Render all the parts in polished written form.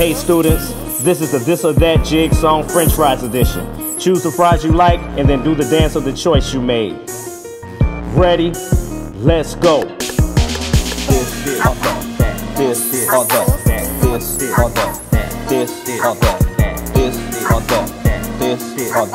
Hey students, this is the This or That Jig Song French Fries Edition. Choose the fries you like and then do the dance of the choice you made. Ready? Let's go. This or that. This or that. This or that. This or that. This or that. This or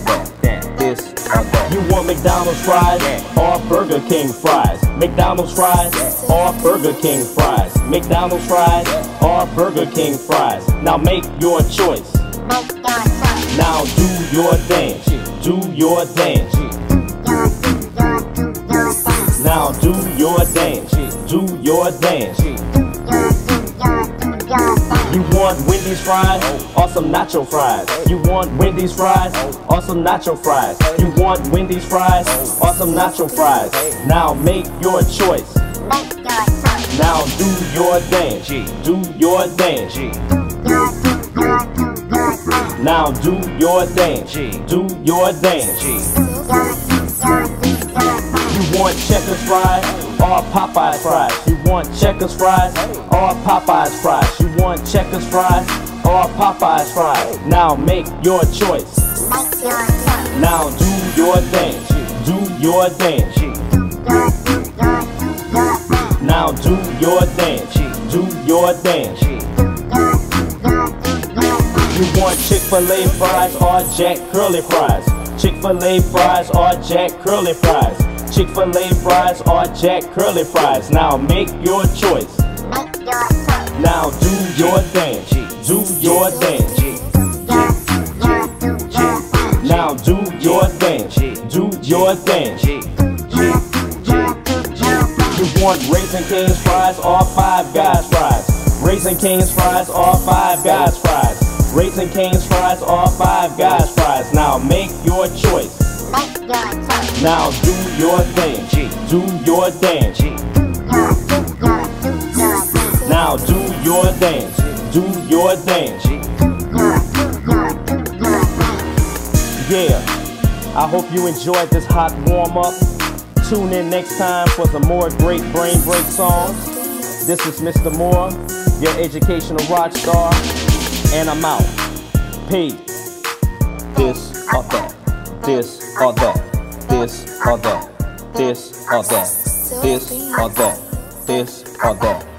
that. This or that. You want McDonald's fries or Burger King fries? McDonald's fries or Burger King fries? McDonald's fries or Burger King fries? Now make your choice. Now do your dance. Do your dance. Now do your dance. Do your dance. You want Wendy's fries or some nacho fries? You want Wendy's fries or some nacho fries? You want Wendy's fries or some nacho fries? Now make your choice. Now do your dance. Do your dance. Now do your dance. Do your dance. You want Checkers fries or Popeye's fries? You want Checkers fries or Popeye's fries? You want Checkers fries or Popeye's fries? Now make your choice. Now do your dance. Do your dance. Now do your dance. Do your dance. You want Chick-fil-A fries or Jack Curly fries? Chick-fil-A fries or Jack Curly fries? Chick-fil-A fries or Jack Curly fries? Now make your choice. Now do your dance. Do your dance. Now do your dance. Do your dance. You want Raising Cane's fries or Five Guys fries? Raising Cane's fries or Five Guys fries? Raising Cane's fries or Five Guys fries? Now make your choice. Now do your dance. Do your dance. Now do your dance. Do your dance. Yeah, I hope you enjoyed this hot warm-up. Tune in next time for some more great brain break songs. This is Mr. Moore, your educational rock star, and I'm out. Peace. This or that. This or that, this or that, this or that, this or that, this or that.